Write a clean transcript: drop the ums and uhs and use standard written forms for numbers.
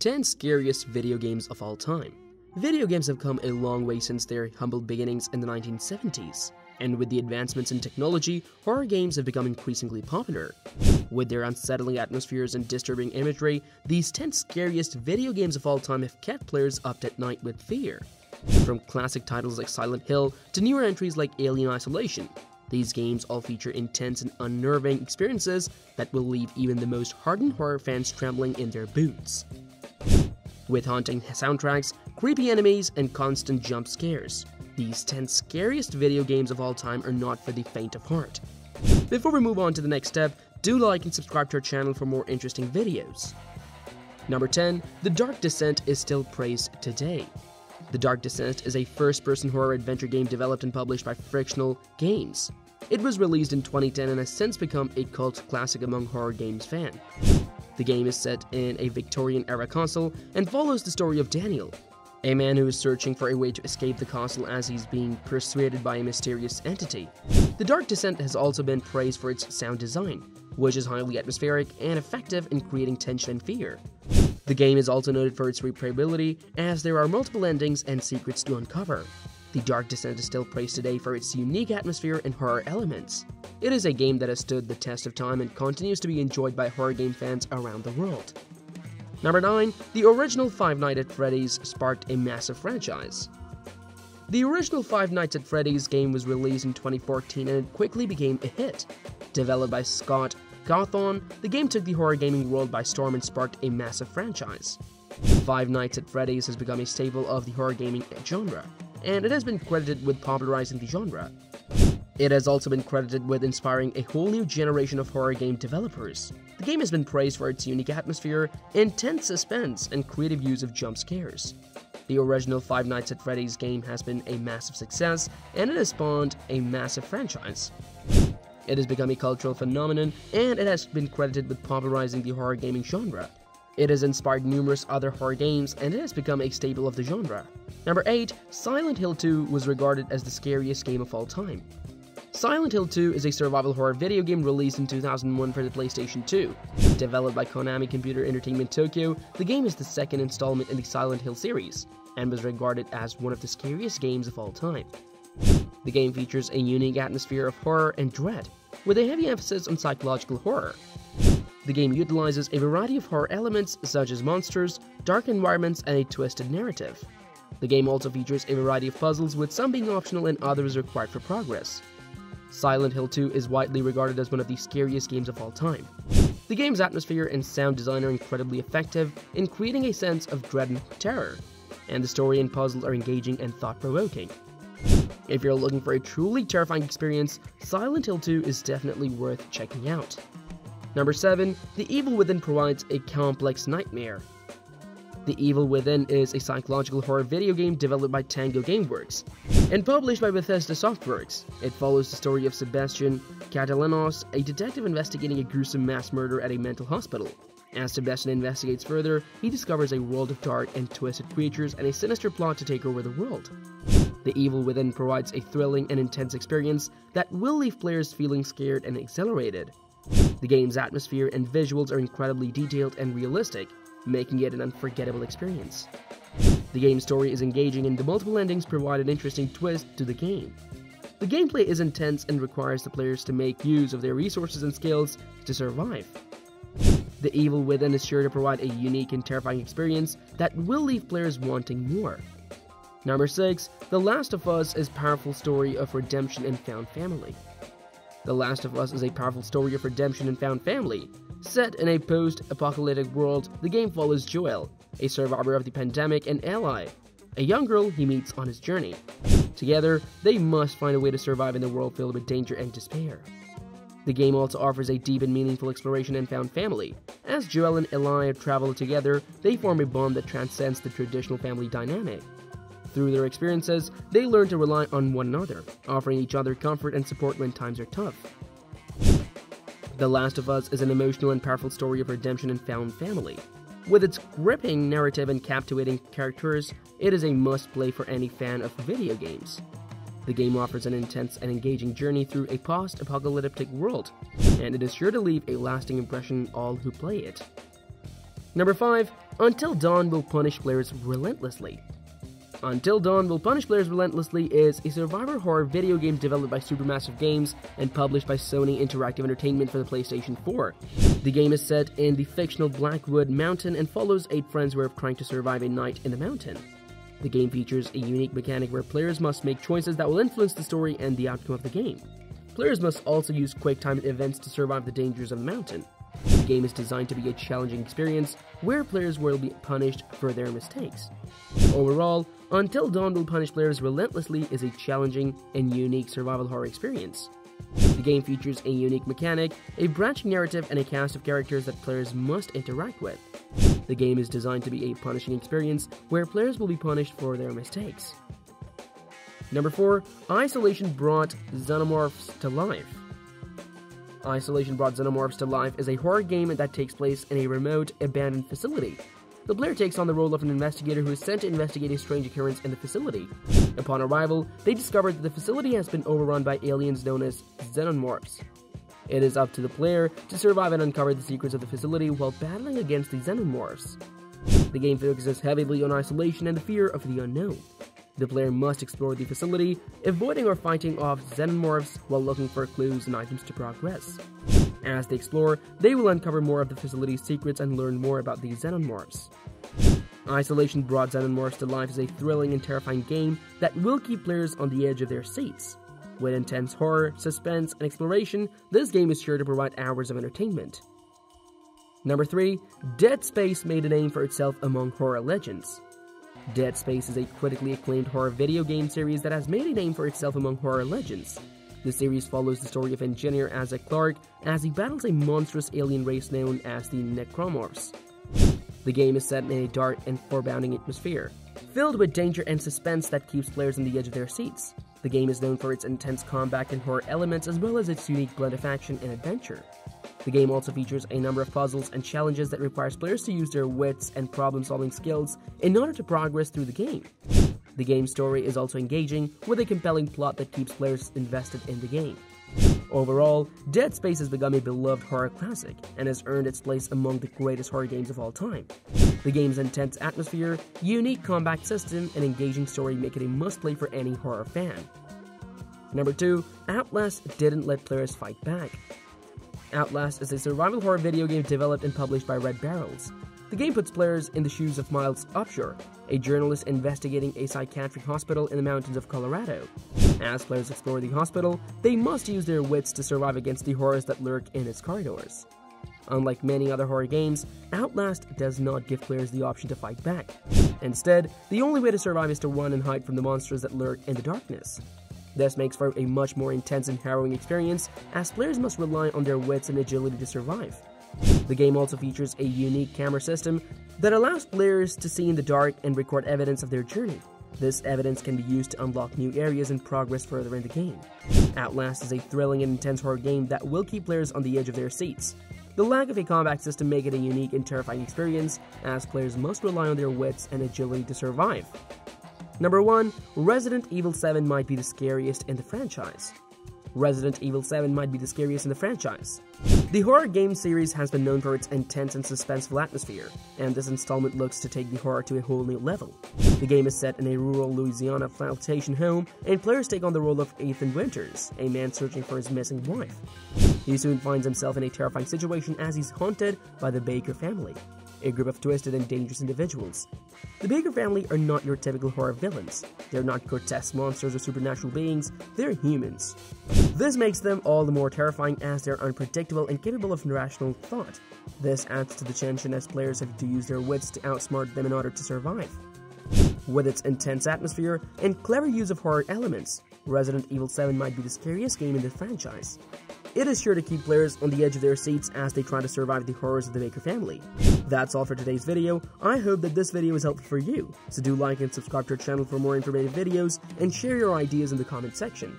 10 Scariest Video Games of All Time. Video games have come a long way since their humble beginnings in the 1970s, and with the advancements in technology, horror games have become increasingly popular. With their unsettling atmospheres and disturbing imagery, these 10 scariest video games of all time have kept players up at night with fear. From classic titles like Silent Hill to newer entries like Alien Isolation, these games all feature intense and unnerving experiences that will leave even the most hardened horror fans trembling in their boots. With haunting soundtracks, creepy enemies, and constant jump scares, these 10 scariest video games of all time are not for the faint of heart. Before we move on to the next step, do like and subscribe to our channel for more interesting videos. Number 10. The Dark Descent is still praised today. The Dark Descent is a first-person horror adventure game developed and published by Frictional Games. It was released in 2010 and has since become a cult classic among horror games fans. The game is set in a Victorian-era castle and follows the story of Daniel, a man who is searching for a way to escape the castle as he's being persuaded by a mysterious entity. The Dark Descent has also been praised for its sound design, which is highly atmospheric and effective in creating tension and fear. The game is also noted for its replayability, as there are multiple endings and secrets to uncover. The Dark Descent is still praised today for its unique atmosphere and horror elements. It is a game that has stood the test of time and continues to be enjoyed by horror game fans around the world. Number 9. The original Five Nights at Freddy's sparked a massive franchise. The original Five Nights at Freddy's game was released in 2014 and it quickly became a hit. Developed by Scott Cawthon, the game took the horror gaming world by storm and sparked a massive franchise. Five Nights at Freddy's has become a staple of the horror gaming genre, and it has been credited with popularizing the genre. It has also been credited with inspiring a whole new generation of horror game developers. The game has been praised for its unique atmosphere, intense suspense, and creative use of jump scares. The original Five Nights at Freddy's game has been a massive success, and it has spawned a massive franchise. It has become a cultural phenomenon, and it has been credited with popularizing the horror gaming genre. It has inspired numerous other horror games, and it has become a staple of the genre. Number 8. Silent Hill 2 was regarded as the scariest game of all time. Silent Hill 2 is a survival horror video game released in 2001 for the PlayStation 2. Developed by Konami Computer Entertainment Tokyo, the game is the second installment in the Silent Hill series, and was regarded as one of the scariest games of all time. The game features a unique atmosphere of horror and dread, with a heavy emphasis on psychological horror. The game utilizes a variety of horror elements such as monsters, dark environments, and a twisted narrative. The game also features a variety of puzzles, with some being optional and others required for progress. Silent Hill 2 is widely regarded as one of the scariest games of all time. The game's atmosphere and sound design are incredibly effective in creating a sense of dread and terror, and the story and puzzles are engaging and thought-provoking. If you're looking for a truly terrifying experience, Silent Hill 2 is definitely worth checking out. Number 7. The Evil Within provides a complex nightmare. The Evil Within is a psychological horror video game developed by Tango Gameworks and published by Bethesda Softworks. It follows the story of Sebastian Castellanos, a detective investigating a gruesome mass murder at a mental hospital. As Sebastian investigates further, he discovers a world of dark and twisted creatures and a sinister plot to take over the world. The Evil Within provides a thrilling and intense experience that will leave players feeling scared and exhilarated. The game's atmosphere and visuals are incredibly detailed and realistic, making it an unforgettable experience. The game's story is engaging and the multiple endings provide an interesting twist to the game. The gameplay is intense and requires the players to make use of their resources and skills to survive. The Evil Within is sure to provide a unique and terrifying experience that will leave players wanting more. Number 6. The Last of Us is a powerful story of redemption and found family. The Last of Us is a powerful story of redemption and found family. Set in a post-apocalyptic world, the game follows Joel, a survivor of the pandemic, and Ellie, a young girl he meets on his journey. Together, they must find a way to survive in a world filled with danger and despair. The game also offers a deep and meaningful exploration and found family. As Joel and Ellie travel together, they form a bond that transcends the traditional family dynamic. Through their experiences, they learn to rely on one another, offering each other comfort and support when times are tough. The Last of Us is an emotional and powerful story of redemption and found family. With its gripping narrative and captivating characters, it is a must-play for any fan of video games. The game offers an intense and engaging journey through a post-apocalyptic world, and it is sure to leave a lasting impression on all who play it. Number 5. Until Dawn Will Punish Players Relentlessly. Until Dawn Will Punish Players Relentlessly is a survivor horror video game developed by Supermassive Games and published by Sony Interactive Entertainment for the PlayStation 4. The game is set in the fictional Blackwood Mountain and follows 8 friends who are trying to survive a night in the mountain. The game features a unique mechanic where players must make choices that will influence the story and the outcome of the game. Players must also use quick-time events to survive the dangers of the mountain. The game is designed to be a challenging experience where players will be punished for their mistakes. Overall, Until Dawn Will Punish Players Relentlessly is a challenging and unique survival horror experience. The game features a unique mechanic, a branching narrative, and a cast of characters that players must interact with. The game is designed to be a punishing experience where players will be punished for their mistakes. Number 4. Isolation brought Xenomorphs to life. Isolation brought Xenomorphs to life is a horror game that takes place in a remote, abandoned facility. The player takes on the role of an investigator who is sent to investigate a strange occurrence in the facility. Upon arrival, they discover that the facility has been overrun by aliens known as Xenomorphs. It is up to the player to survive and uncover the secrets of the facility while battling against the Xenomorphs. The game focuses heavily on isolation and the fear of the unknown. The player must explore the facility, avoiding or fighting off Xenomorphs while looking for clues and items to progress. As they explore, they will uncover more of the facility's secrets and learn more about the Xenomorphs. Isolation brought Xenomorphs to life is a thrilling and terrifying game that will keep players on the edge of their seats. With intense horror, suspense, and exploration, this game is sure to provide hours of entertainment. Number 3. Dead Space made a name for itself among horror legends. Dead Space is a critically acclaimed horror video game series that has made a name for itself among horror legends. The series follows the story of engineer Isaac Clarke as he battles a monstrous alien race known as the Necromorphs. The game is set in a dark and foreboding atmosphere, filled with danger and suspense that keeps players on the edge of their seats. The game is known for its intense combat and horror elements as well as its unique blend of action and adventure. The game also features a number of puzzles and challenges that requires players to use their wits and problem-solving skills in order to progress through the game. The game's story is also engaging, with a compelling plot that keeps players invested in the game. Overall, Dead Space has become a beloved horror classic and has earned its place among the greatest horror games of all time. The game's intense atmosphere, unique combat system, and engaging story make it a must-play for any horror fan. Number 2. Outlast didn't let players fight back. Outlast is a survival horror video game developed and published by Red Barrels. The game puts players in the shoes of Miles Upshur, a journalist investigating a psychiatric hospital in the mountains of Colorado. As players explore the hospital, they must use their wits to survive against the horrors that lurk in its corridors. Unlike many other horror games, Outlast does not give players the option to fight back. Instead, the only way to survive is to run and hide from the monsters that lurk in the darkness. This makes for a much more intense and harrowing experience, as players must rely on their wits and agility to survive. The game also features a unique camera system that allows players to see in the dark and record evidence of their journey. This evidence can be used to unlock new areas and progress further in the game. Outlast is a thrilling and intense horror game that will keep players on the edge of their seats. The lack of a combat system makes it a unique and terrifying experience, as players must rely on their wits and agility to survive. Number 1. Resident Evil 7 might be the scariest in the franchise. Resident Evil 7 might be the scariest in the franchise. The horror game series has been known for its intense and suspenseful atmosphere, and this installment looks to take the horror to a whole new level. The game is set in a rural Louisiana plantation home, and players take on the role of Ethan Winters, a man searching for his missing wife. He soon finds himself in a terrifying situation as he's haunted by the Baker family, a group of twisted and dangerous individuals. The Baker family are not your typical horror villains. They're not grotesque monsters or supernatural beings, they're humans. This makes them all the more terrifying as they're unpredictable and capable of irrational thought. This adds to the tension as players have to use their wits to outsmart them in order to survive. With its intense atmosphere and clever use of horror elements, Resident Evil 7 might be the scariest game in the franchise. It is sure to keep players on the edge of their seats as they try to survive the horrors of the Baker family. That's all for today's video. I hope that this video is helpful for you, so do like and subscribe to our channel for more informative videos and share your ideas in the comment section.